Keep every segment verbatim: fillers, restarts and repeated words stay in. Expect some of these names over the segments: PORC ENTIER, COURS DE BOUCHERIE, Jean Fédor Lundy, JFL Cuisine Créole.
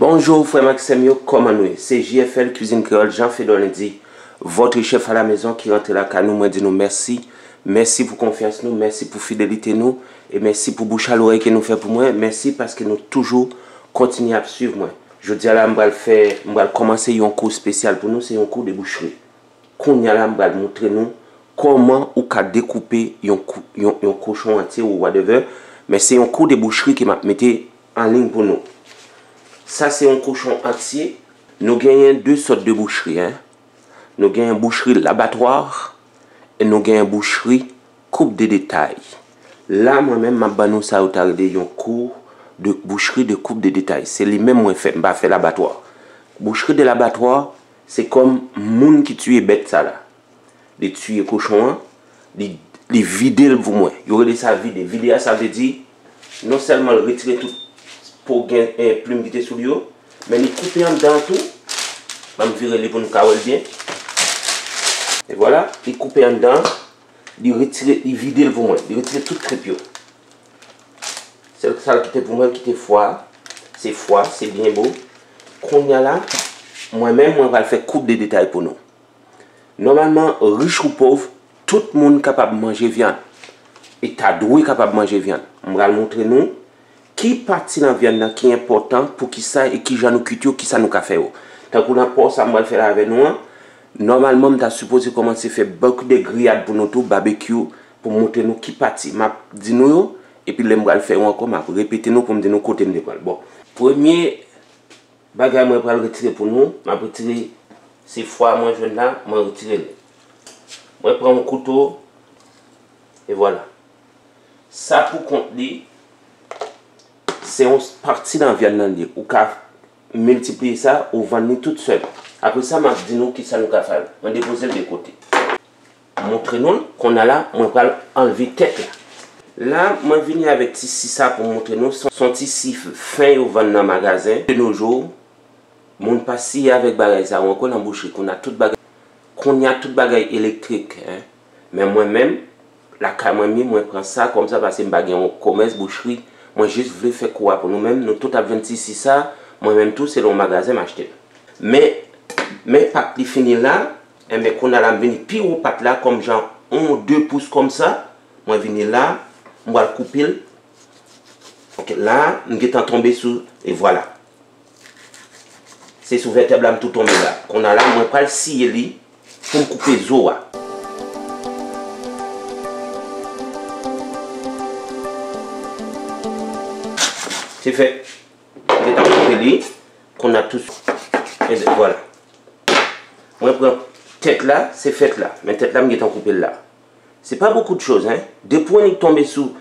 Bonjour frère Maxime, comment nous? C'est J F L Cuisine Créole, Jean Fédor Lundy, votre chef à la maison qui rentre là car nous m'a dit nous merci. Merci pour confiance nous, merci pour fidélité nous, et merci pour bouche à l'oreille que nous fait pour moi. Merci parce que nous toujours continuons à suivre moi. Je dis à la m'bral faire, m'bral commencer un cours spécial pour nous, c'est un cours de boucherie. Qu'on y a là m'bral montrer nous comment ou qu'à découper un cochon entier ou whatever, mais c'est un cours de boucherie qui m'a mis en ligne pour nous. Ça c'est un cochon entier. Nous gagnons deux sortes de boucheries. Hein? Nous gagnons boucherie l'abattoir et nous gagnons boucherie coupe de détail. Là moi-même m'a banou ça retardé un cours de boucherie de coupe de détail. C'est les mêmes moi fait, m'a fait l'abattoir. Boucherie de l'abattoir, c'est comme moun qui tue bête ça là. Les tuer cochon, les les vider pour moi. Il y aurait ça vider, vider ça veut dire non seulement le retirer tout pour gagner eh, plume qui était sous l'eau, mais les couper en dedans tout, je vais virer les pour nous carrer bien. Et voilà, les couper en dedans, les retirer, les vider pour moi, les retirer toute crépio. Celle qui était pour moi qui était foie, c'est foie, c'est bien beau. Qu'on y a là, moi-même, on va faire coupe de détails pour nous. Normalement, riche ou pauvre, tout le monde est capable de manger viande. Et Tadoué est capable de manger viande. On va le montrer nous. Qui partie de la viande qui est important pour qui ça et qui j'en culture qui ça nous a fait. Tant qu'on a pas ça, on va le faire avec nous. Normalement, on a supposé commencer à faire beaucoup de grillades pour nous tout, barbecue, pour montrer nous qui partie. Je dis nous, et puis on va le faire encore, je vais répéter nous pour me dire nous côté de nous. Bon, premier bagage, je vais le retirer pour nous. Je vais retirer ces fois, moi je là, je vais retirer. Je vais prendre mon couteau, et voilà. Ça pour contenir. C'est une partie dans la viande. Ou qu'à multiplier ça, ou vendre tout seul. Après ça, je dis nous qui ça nous a fait. Je vais déposer de côté. Montrez-nous qu'on a là, on va enlever tête là. Là, je vais venir avec ici ça pour montrer nous. Son ici fin ou vendre dans le magasin. De nos jours, mon passé avec bagaille ça, on a boucherie, qu'on a toute bagaille. Qu'on a toute bagaille électrique. Hein? Mais moi-même, la camomille, moi je prends ça comme ça parce que je bagaille en commerce, boucherie. Moi juste voulais faire quoi pour nous-mêmes, nous tout à vingt-six ça, moi-même tout c'est le magasin m'acheter. Mais mais pas qui fini là, et mais qu'on a la venir pire ou pas là comme genre un ou deux pouces comme ça, moi venir là, on va le couper. OK, là, on est en tomber sous et voilà. C'est sous vertèbre là tout tombé là. Qu'on a là, moi pas le scier lui pour couper zo. C'est fait. Je vais couper lui. Qu'on a tous. Et voilà. Moi, je prends tête là, c'est fait là. Mais tête là, je vais couper là. C'est pas beaucoup de choses. Hein? Deux points qui tombent sous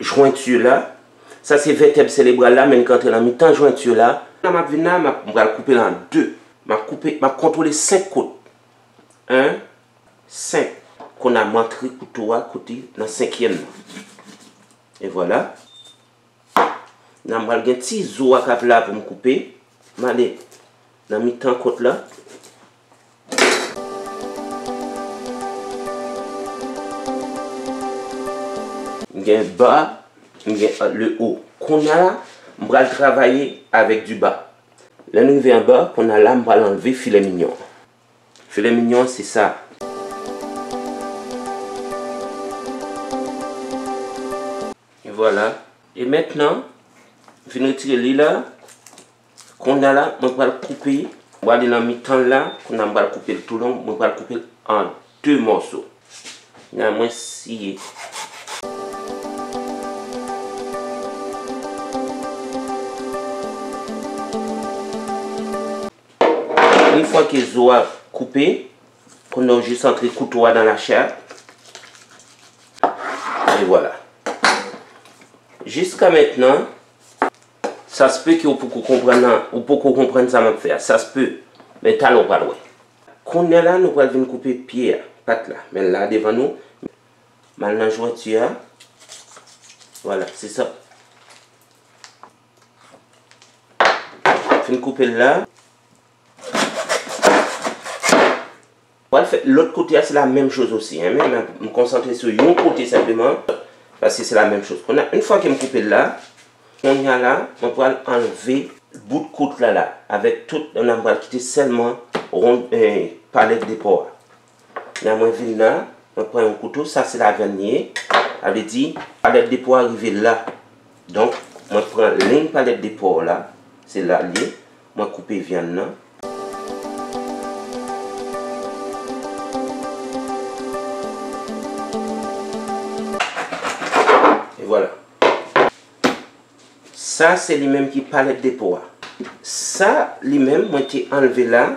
jointure là. Ça, c'est vertèbre cérébrale là. Même quand on a mis tant jointure là. Là, je vais le couper en deux. Je vais couper, je vais contrôler cinq côtes. Un, cinq. Qu'on a montré couteau à côté dans le cinquième. Et voilà. Je vais prendre un petit zo à cap là pour me couper. Je vais aller dans le temps côté là. Je vais bas, je vais le haut. Qu'on a là, je vais travailler avec du bas. Là, nous venons en bas, qu'on a là, je vais enlever le filet mignon. Le filet mignon, c'est ça. Et voilà. Et maintenant, je vais retirer les là, qu'on a là, on va le couper. On va aller dans le mi-temps là, qu'on a va le couper tout long, on va le couper en deux morceaux. Il y a moins scié. Une fois que les os coupé, qu'on a juste entré le couteau dans la chair. Et voilà. Jusqu'à maintenant, ça se peut que vous pouvez comprendre ça, faire. Ça se peut, mais t'as l'eau pas loin. Quand on est là, nous allons couper pierre, patte là, mais là devant nous, maintenant jointure, voilà, c'est ça. On va couper là. L'autre côté, c'est la même chose aussi, hein, mais je me concentrer sur un côté simplement, parce que c'est la même chose. Une fois que je me coupe là, on y a là, on va enlever bout de côte là là avec tout on a quitté seulement rond euh, palette de porc. Là moi viens là, on prend un couteau, ça c'est la vernier. Elle veut dire palette de porc arrivée là. Donc moi prends une palette de porc là, c'est là lié, moi couper viande là. Et voilà. Ça c'est lui-même qui palette de porc. Ça lui-même moi t'ai enlevé là.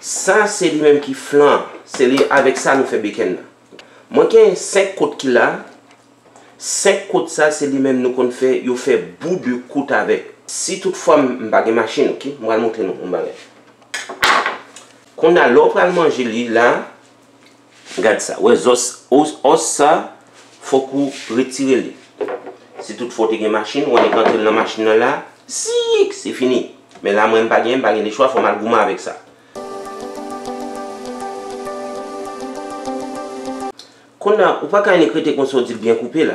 Ça c'est lui-même qui flan, c'est lui avec ça nous fait bacon. Moi qui cinq côtes qui là, cinq côtes ça c'est lui-même nous qu'on fait, il fait bout de côte avec. Si toutefois m'bague machine, OK, moi montrer nous on bague. Qu'on a l'autre à manger lui là. Regarde ça, ouais os os os ça faut qu'on retire lui. Si toutefois tu as une machine, on est rentré dans la machine là, c'est fini. Mais là, moi, je n'ai pas gagné les choix, il faut mal gourmand avec ça. Quand on n'a pas écrit qu'on soit bien coupé là,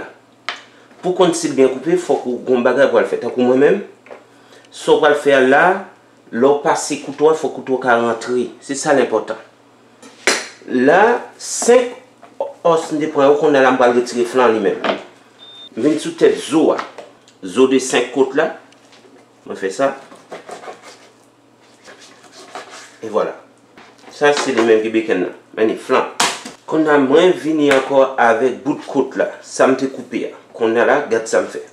pour qu'on soit bien coupé, il faut qu'on bagarre pour le faire. Tant que moi-même, si on va le faire là, l'on passe couteau, il faut que tu rentres. C'est ça l'important. Là, cinq os de points qu'on a là, on va retirer flanc lui-même. Je vais sous tête zo, zo de cinq côtes là, on fait ça, et voilà, ça c'est le même bacon là, maintenant flan. Qu'on a moins vini encore avec bout de côte là, ça me coupé, qu'on a là, regarde ça me fait.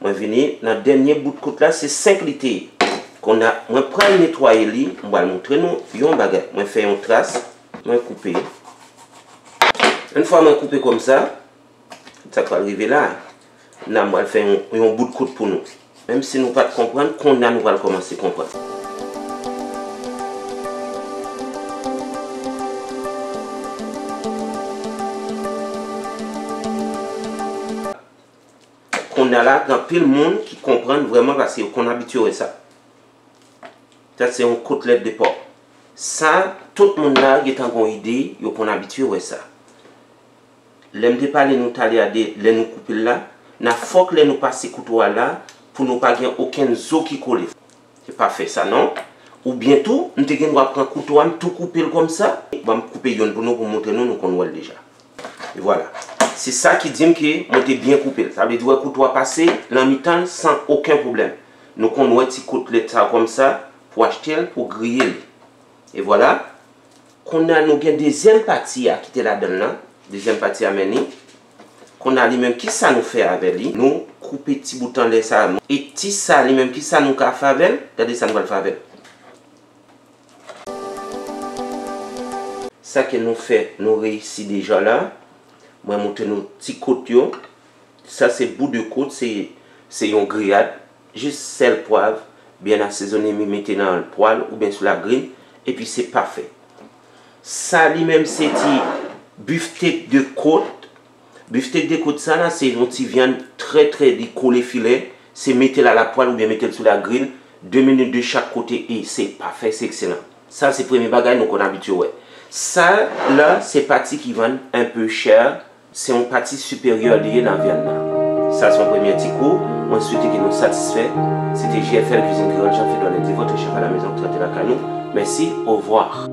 Moi vini, dans le dernier bout de côte là, c'est cinq litres, qu'on a, moi prends nettoyer li, on va le montrer nous, yon bagay, moi fais une trace, moi couper. Une fois moi couper comme ça, ça va arriver là, on va faire un, un bout de coude pour nous. Même si nous ne comprenons pas, qu'on a, nous va commencer à comprendre. Qu'on a là, dans tout le monde qui comprend vraiment parce qu'on a habitué à ça. Ça, c'est une côtelette de porc. Ça, tout le monde là, il a une idée, qu'on a habitué à ça. L'aimer pas les nous taliader, les nous couper là, n'a faut que les nous passer couteau là pour nous pas gagner aucun zo qui colle. C'est pas fait ça non? Ou bientôt, nous te gagne va prendre couteau à tout couper comme ça, va me couper yon pour nous pour montrer nous nous qu'on voit déjà. Et voilà. C'est ça qui dit que monter bien coupé. Ça veut dire couteau passer la mi-temps sans aucun problème. Nous qu'on voit petit côtelette ça comme ça pour acheter pour griller. Et voilà. Qu'on a nous gagne deuxième partie à quitter la donne là. Deuxième partie à mener, qu'on a lui-même qui ça nous fait avec lui, nous couper petit bouton de ça, et petit ça lui-même qui ça nous fait avec, regardez ça nous va le faire avec. Ça que nous fait, nous réussissons déjà là, moi monter nos petits côtés, ça c'est bout de côte, c'est c'est une grillade, juste sel, poivre, bien assaisonné, mettez dans le poêle ou bien sur la grille, et puis c'est parfait. Ça lui-même c'est bifteck de côte, bifteck de côte ça là c'est une petite viande très très décollée filet, c'est mettez la la poêle ou bien mettez sur la grille, deux minutes de chaque côté et c'est parfait, c'est excellent. Ça c'est premier bagage donc on habitué ouais. Ça là c'est partie qui vend un peu cher, c'est une partie supérieure liée dans la viande là. Ça c'est mon premier petit coup, on souhaite que nous satisfait. C'était J F L Cuisine Créole, Jean Fédor Lundy, votre chef à la maison, traitez la canou. Merci, au revoir.